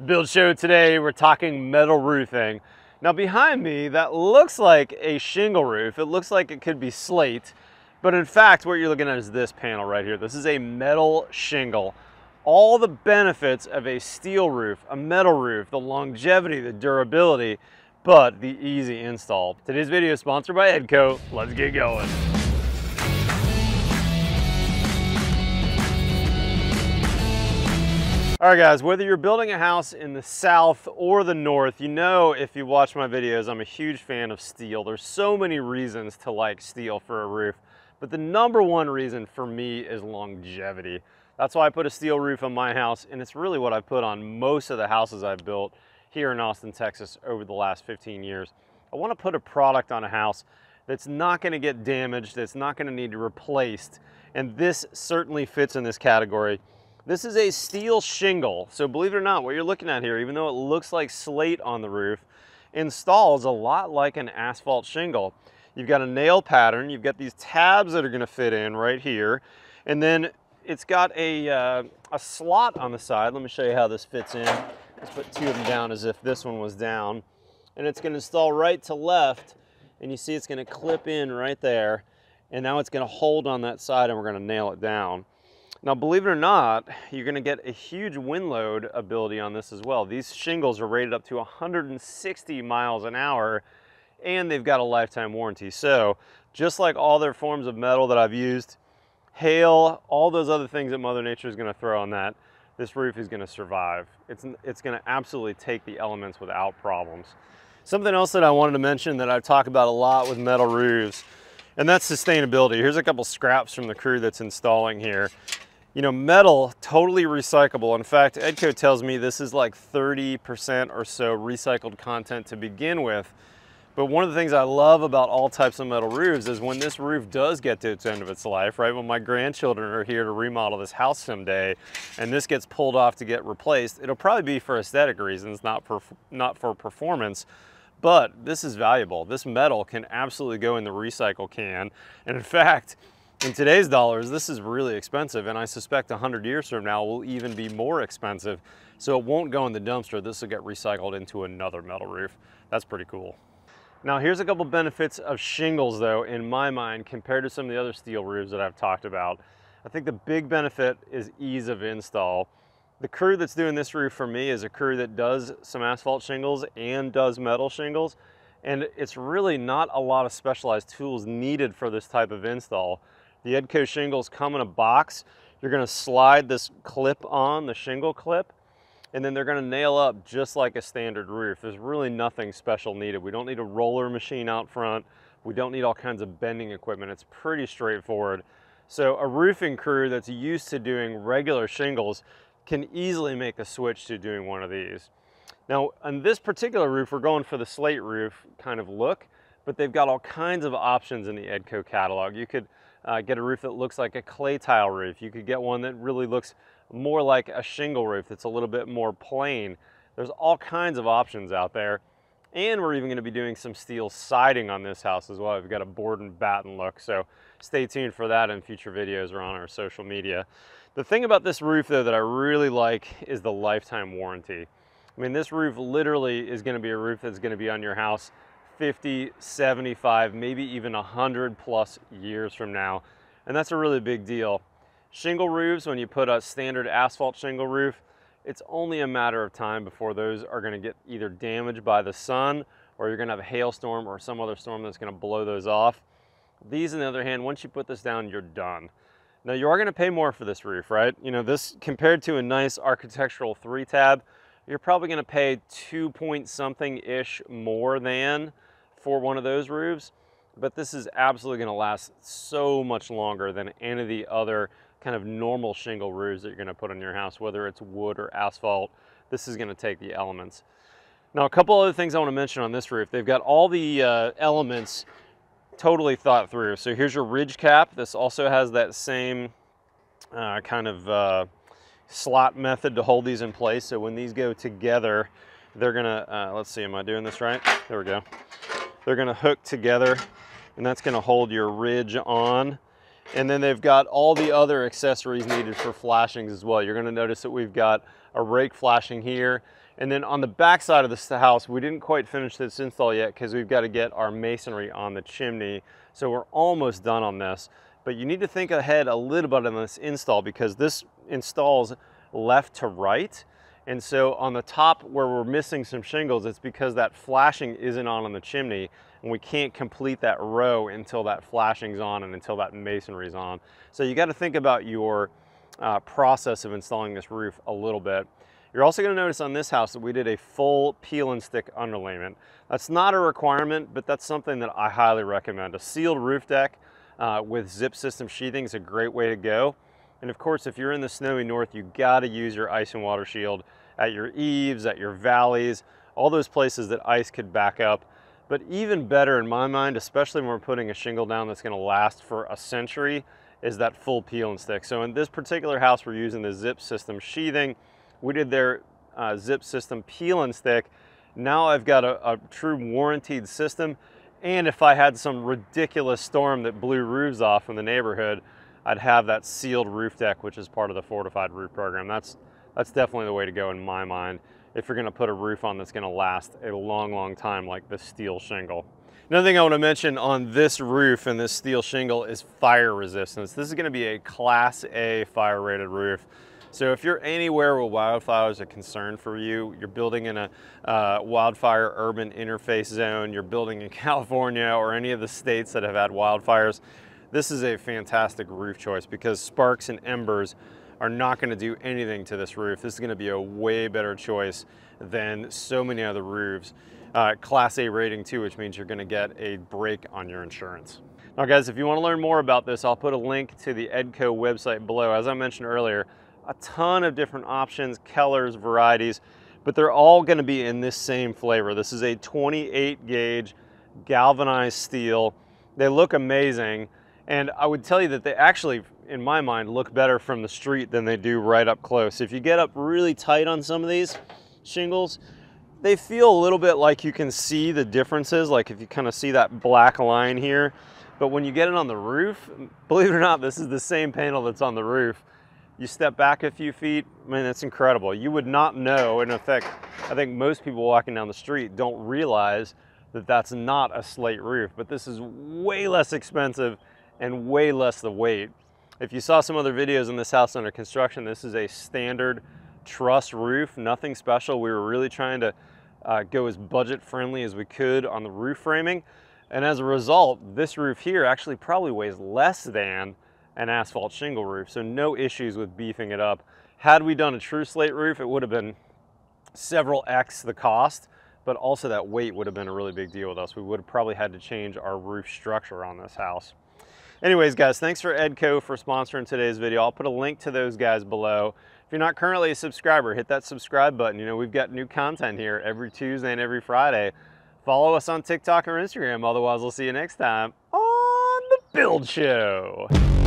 The Build Show today, we're talking metal roofing. Now behind me, that looks like a shingle roof. It looks like it could be slate, but in fact, what you're looking at is this panel right here. This is a metal shingle. All the benefits of a steel roof, a metal roof, the longevity, the durability, but the easy install. Today's video is sponsored by Edco. Let's get going. All right guys, whether you're building a house in the South or the North, you know, if you watch my videos, I'm a huge fan of steel. There's so many reasons to like steel for a roof, but the number one reason for me is longevity. That's why I put a steel roof on my house, and it's really what I put on most of the houses I've built here in Austin, Texas over the last 15 years. I want to put a product on a house that's not going to get damaged, that's not going to need replaced, and this certainly fits in this category. This is a steel shingle, so believe it or not, what you're looking at here, even though it looks like slate on the roof, installs a lot like an asphalt shingle. You've got a nail pattern, you've got these tabs that are going to fit in right here, and then it's got a slot on the side. Let me show you how this fits in. Let's put two of them down as if this one was down, and it's going to install right to left, and you see it's going to clip in right there, and now it's going to hold on that side, and we're going to nail it down. Now, believe it or not, you're going to get a huge wind load ability on this as well. These shingles are rated up to 160 miles an hour, and they've got a lifetime warranty. So just like all their forms of metal that I've used, hail, all those other things that Mother Nature is going to throw on that, this roof is going to survive. It's going to absolutely take the elements without problems. Something else that I wanted to mention that I've talked about a lot with metal roofs, and that's sustainability. Here's a couple scraps from the crew that's installing here. You know, metal, totally recyclable. In fact, Edco tells me this is like 30% or so recycled content to begin with. But one of the things I love about all types of metal roofs is when this roof does get to its end of its life, right? When my grandchildren are here to remodel this house someday and this gets pulled off to get replaced, it'll probably be for aesthetic reasons, not for performance. But this is valuable. This metal can absolutely go in the recycle can. And in fact, in today's dollars, this is really expensive, and I suspect 100 years from now will even be more expensive. So it won't go in the dumpster. This will get recycled into another metal roof. That's pretty cool. Now here's a couple benefits of shingles though, in my mind, compared to some of the other steel roofs that I've talked about. I think the big benefit is ease of install. The crew that's doing this roof for me is a crew that does some asphalt shingles and does metal shingles. And it's really not a lot of specialized tools needed for this type of install. The Edco shingles come in a box. You're going to slide this clip on, the shingle clip, and then they're going to nail up just like a standard roof. There's really nothing special needed. We don't need a roller machine out front. We don't need all kinds of bending equipment. It's pretty straightforward. So a roofing crew that's used to doing regular shingles can easily make the switch to doing one of these. Now, on this particular roof, we're going for the slate roof kind of look, but they've got all kinds of options in the Edco catalog. You could get a roof that looks like a clay tile roof. You could get one that really looks more like a shingle roof that's a little bit more plain. There's all kinds of options out there. And we're even going to be doing some steel siding on this house as well. We've got a board and batten look, so stay tuned for that in future videos or on our social media. The thing about this roof though that I really like is the lifetime warranty. I mean, this roof literally is going to be a roof that's going to be on your house 50, 75, maybe even 100 plus years from now. And that's a really big deal. Shingle roofs, when you put a standard asphalt shingle roof, it's only a matter of time before those are going to get either damaged by the sun, or you're going to have a hailstorm or some other storm that's going to blow those off. These, on the other hand, once you put this down, you're done. Now you are going to pay more for this roof, right? You know, this compared to a nice architectural 3-tab, you're probably going to pay 2-point-something-ish more than for one of those roofs, but this is absolutely going to last so much longer than any of the other kind of normal shingle roofs that you're going to put on your house, whether it's wood or asphalt. This is going to take the elements. Now, a couple other things I want to mention on this roof. They've got all the elements totally thought through. So here's your ridge cap. This also has that same kind of slot method to hold these in place. So when these go together, they're going to, let's see, am I doing this right? There we go. They're going to hook together, and that's going to hold your ridge on. And then they've got all the other accessories needed for flashings as well. You're going to notice that we've got a rake flashing here. And then on the back side of the house, we didn't quite finish this install yet because we've got to get our masonry on the chimney. So we're almost done on this, but you need to think ahead a little bit on this install because this installs left to right. And so on the top where we're missing some shingles, it's because that flashing isn't on the chimney and we can't complete that row until that flashing's on and until that masonry's on. So you got to think about your process of installing this roof a little bit. You're also going to notice on this house that we did a full peel and stick underlayment. That's not a requirement, but that's something that I highly recommend. A sealed roof deck with Zip System sheathing is a great way to go. And of course, if you're in the snowy north, you got to use your ice and water shield at your eaves, at your valleys, all those places that ice could back up. But even better in my mind, especially when we're putting a shingle down that's going to last for a century, is that full peel and stick. So in this particular house, we're using the Zip System sheathing. We did their Zip System peel and stick. Now I've got a true warranted system. And if I had some ridiculous storm that blew roofs off in the neighborhood, I'd have that sealed roof deck, which is part of the Fortified Roof Program. That's definitely the way to go in my mind if you're gonna put a roof on that's gonna last a long, long time like the steel shingle. Another thing I wanna mention on this roof and this steel shingle is fire resistance. This is gonna be a Class A fire rated roof. So if you're anywhere where wildfire is a concern for you, you're building in a wildfire urban interface zone, you're building in California or any of the states that have had wildfires, this is a fantastic roof choice because sparks and embers are not gonna do anything to this roof. This is gonna be a way better choice than so many other roofs. Class A rating too, which means you're gonna get a break on your insurance. Now guys, if you wanna learn more about this, I'll put a link to the Edco website below. As I mentioned earlier, a ton of different options, colors, varieties, but they're all gonna be in this same flavor. This is a 28 gauge galvanized steel. They look amazing. And I would tell you that they actually, in my mind, look better from the street than they do right up close. If you get up really tight on some of these shingles, they feel a little bit like you can see the differences, like if you kind of see that black line here. But when you get it on the roof, believe it or not, this is the same panel that's on the roof. You step back a few feet, man, that's incredible. You would not know, in effect, I think most people walking down the street don't realize that that's not a slate roof, but this is way less expensive and way less the weight. If you saw some other videos in this house under construction, this is a standard truss roof, nothing special. We were really trying to go as budget friendly as we could on the roof framing. And as a result, this roof here actually probably weighs less than an asphalt shingle roof. So no issues with beefing it up. Had we done a true slate roof, it would have been several X the cost, but also that weight would have been a really big deal with us. We would have probably had to change our roof structure on this house. Anyways, guys, thanks for Edco for sponsoring today's video. I'll put a link to those guys below. If you're not currently a subscriber, hit that subscribe button. You know, we've got new content here every Tuesday and every Friday. Follow us on TikTok or Instagram. Otherwise, we'll see you next time on The Build Show.